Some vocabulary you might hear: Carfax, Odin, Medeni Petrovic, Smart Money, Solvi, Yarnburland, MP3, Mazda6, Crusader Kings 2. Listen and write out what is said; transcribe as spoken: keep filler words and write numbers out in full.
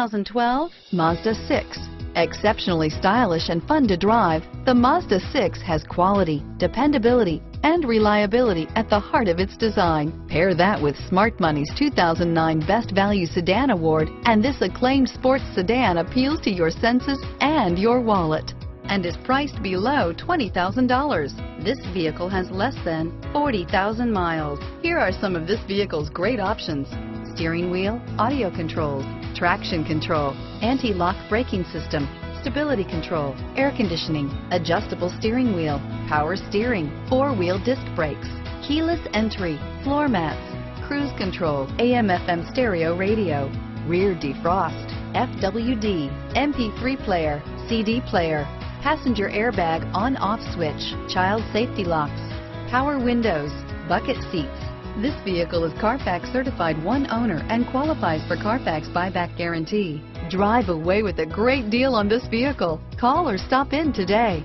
twenty twelve Mazda six. Exceptionally stylish and fun to drive, the Mazda six has quality, dependability, and reliability at the heart of its design. Pair that with Smart Money's two thousand nine Best Value Sedan Award, and this acclaimed sports sedan appeals to your senses and your wallet, and is priced below twenty thousand dollars. This vehicle has less than forty thousand miles. Here are some of this vehicle's great options: steering wheel audio controls, traction control, anti-lock braking system, stability control, air conditioning, adjustable steering wheel, power steering, four-wheel disc brakes, keyless entry, floor mats, cruise control, A M F M stereo radio, rear defrost, F W D, M P three player, C D player, passenger airbag on-off switch, child safety locks, power windows, bucket seats. This vehicle is Carfax certified one owner and qualifies for Carfax buyback guarantee. Drive away with a great deal on this vehicle. Call or stop in today.